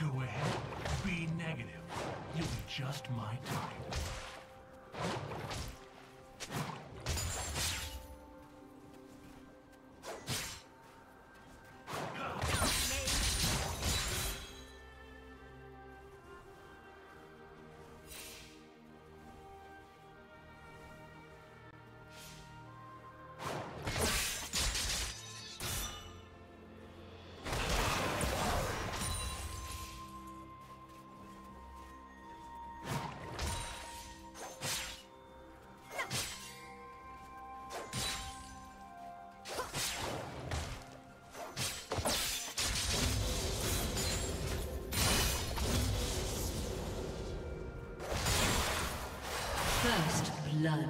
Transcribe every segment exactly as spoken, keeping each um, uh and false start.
Go ahead, be negative. You'll be just my type. First blood.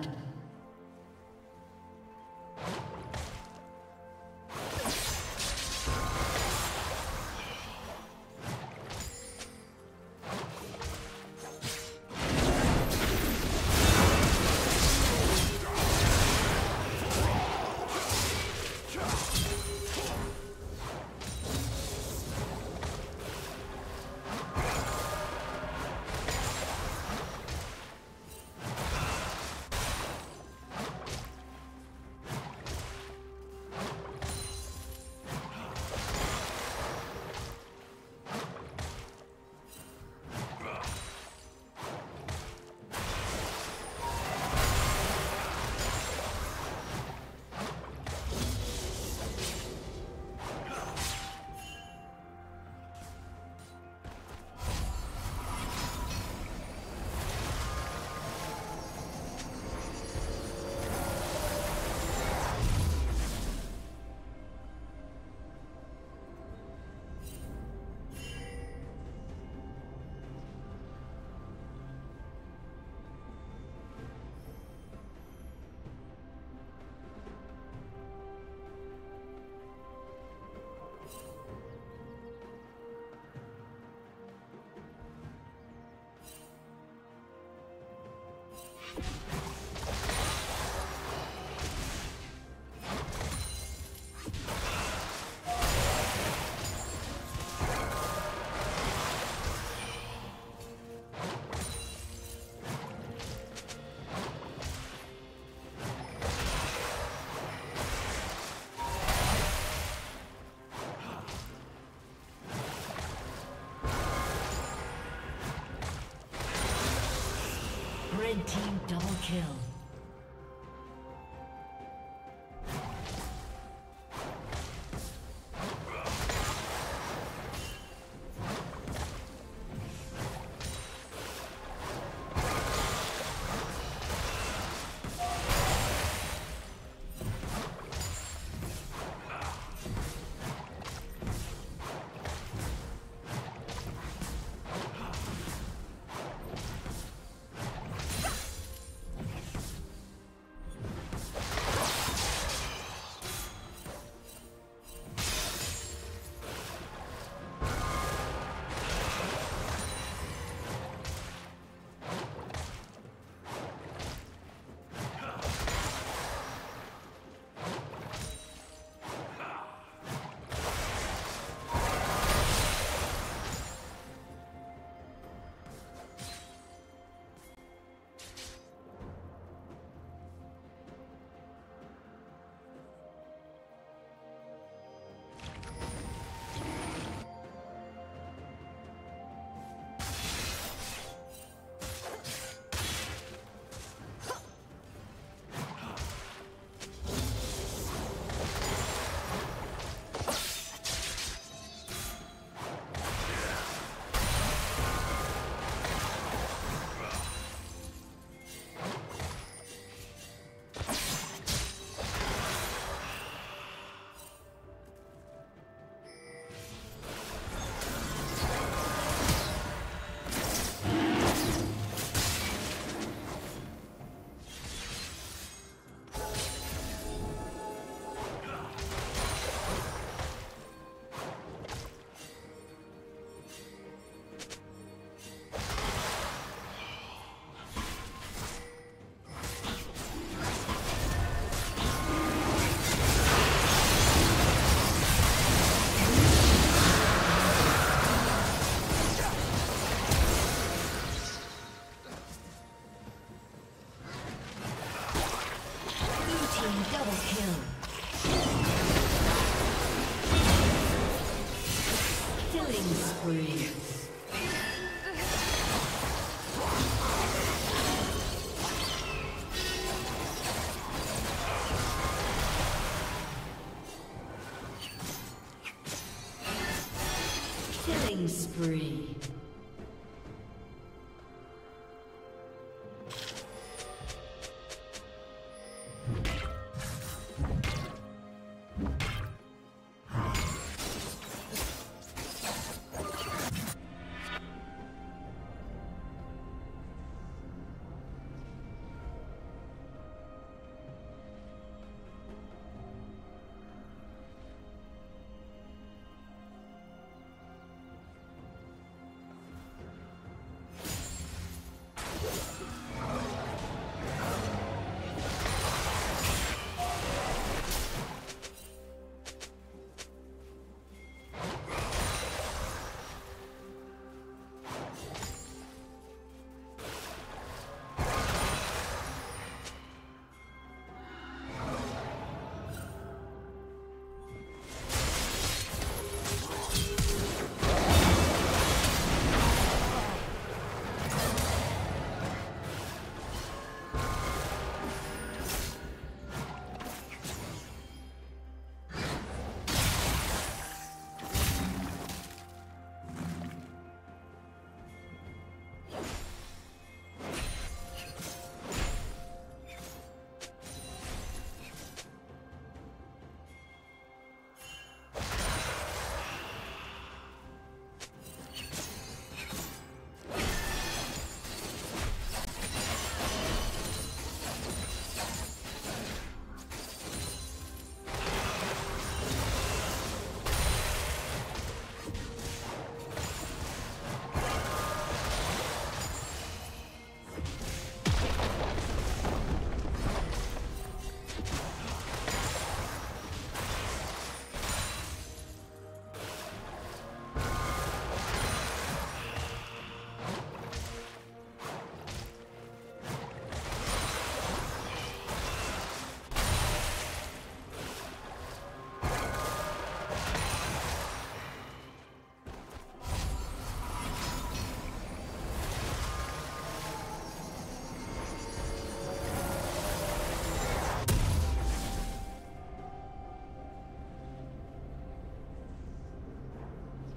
Team double kill. Killing spree. Killing spree.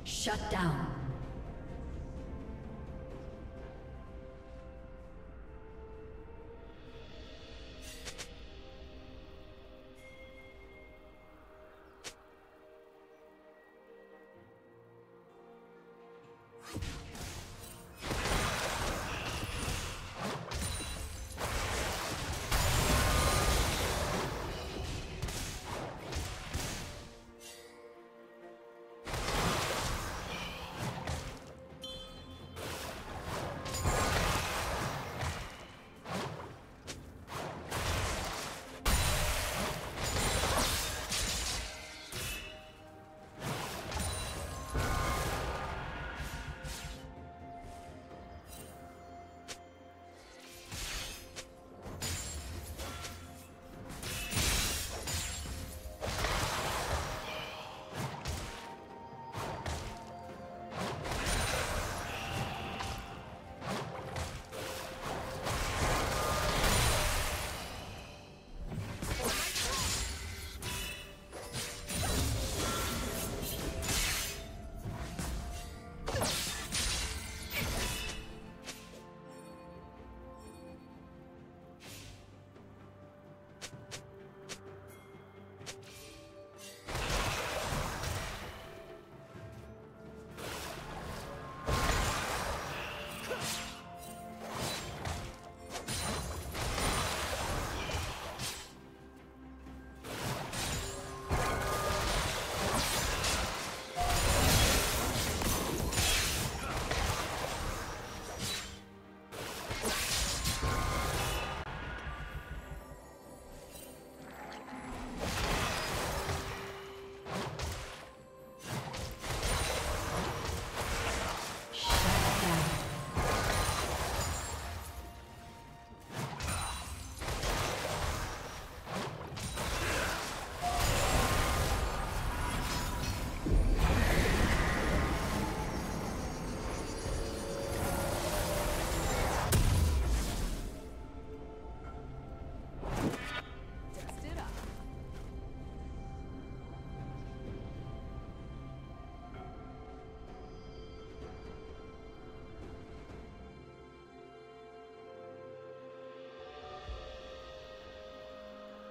Shut down.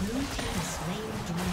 Blue team slain dragon.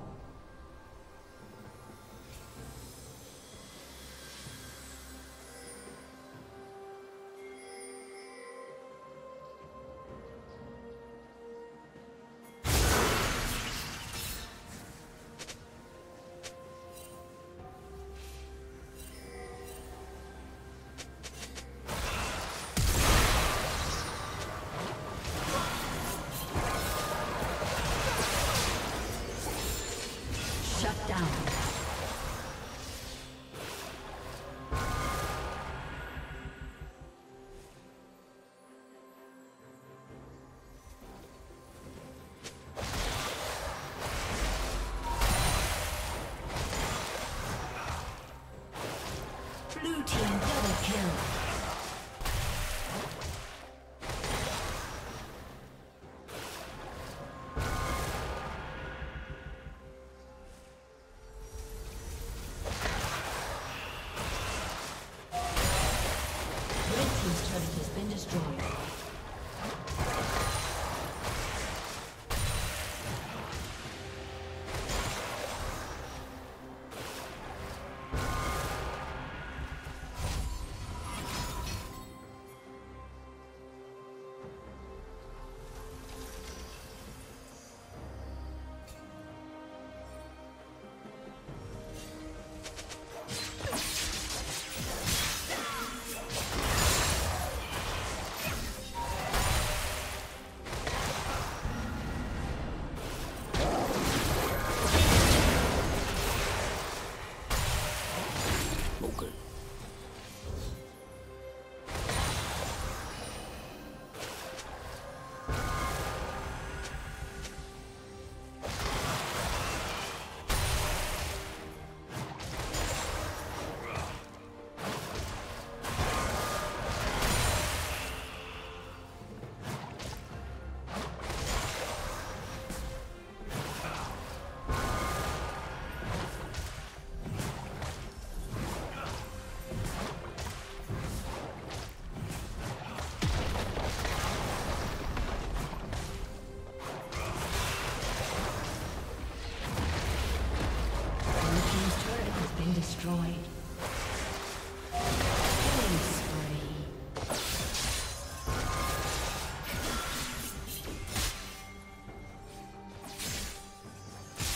Destroyed.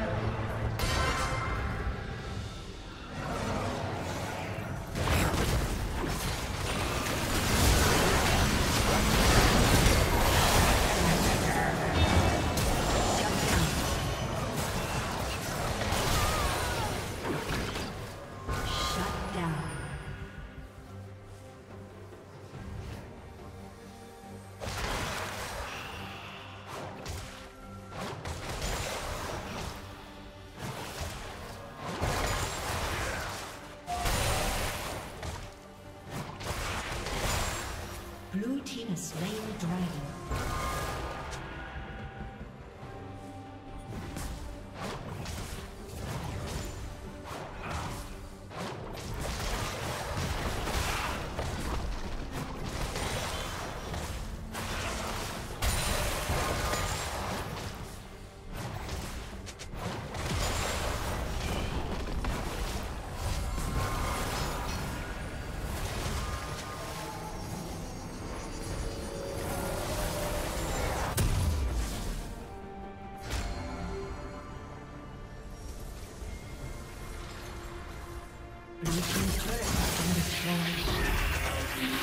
Slain the dragon. You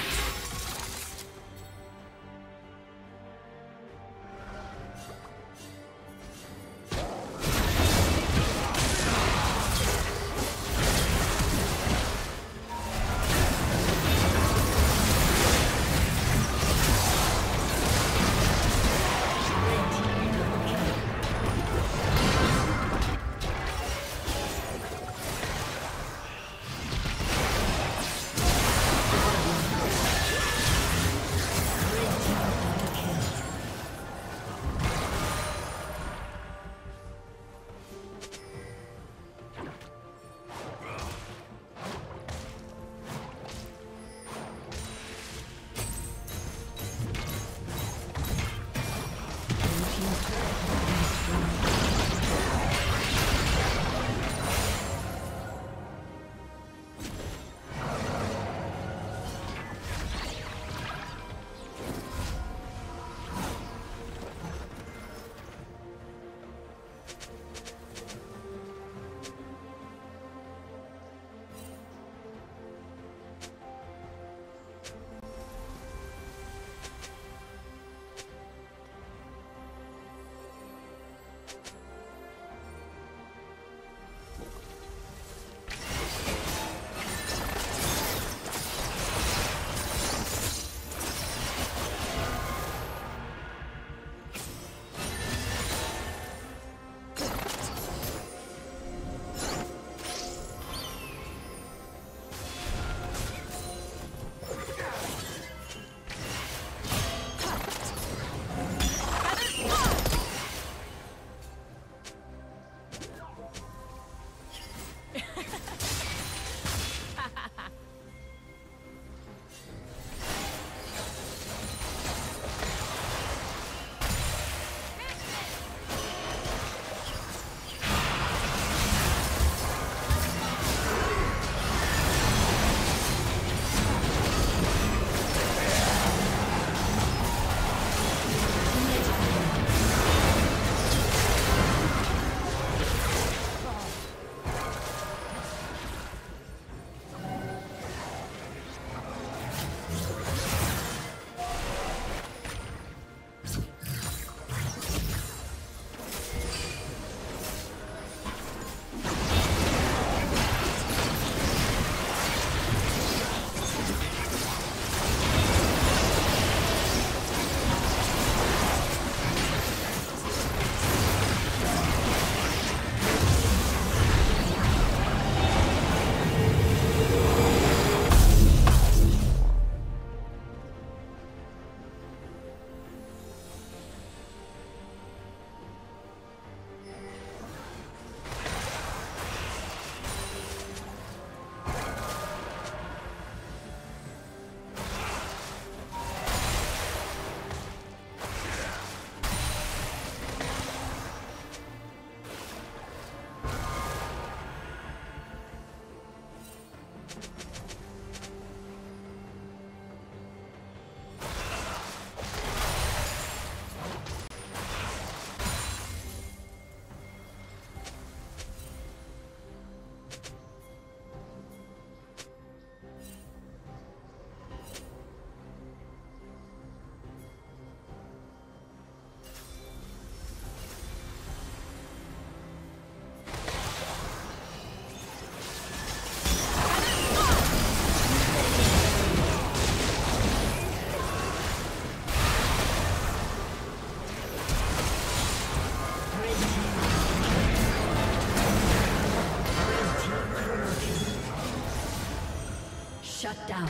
Shut down.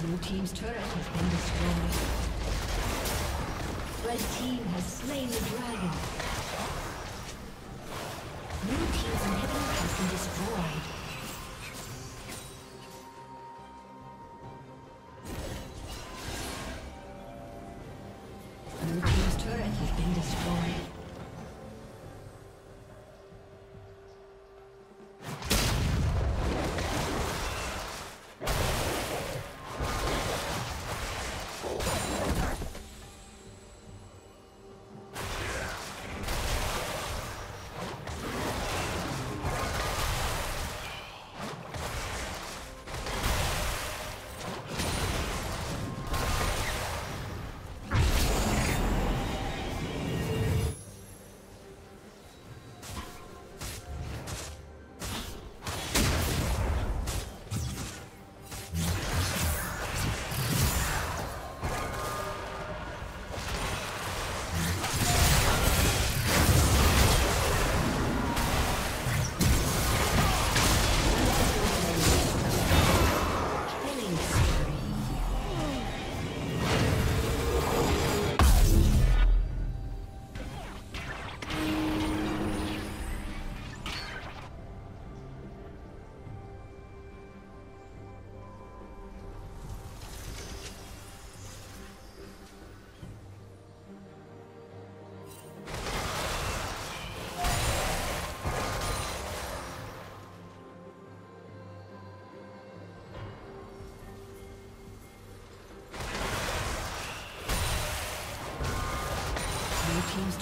Blue team's turret has been destroyed. Red team has slain the dragon. Blue team's inhibitor has been destroyed. Blue team's turret has been destroyed. Team's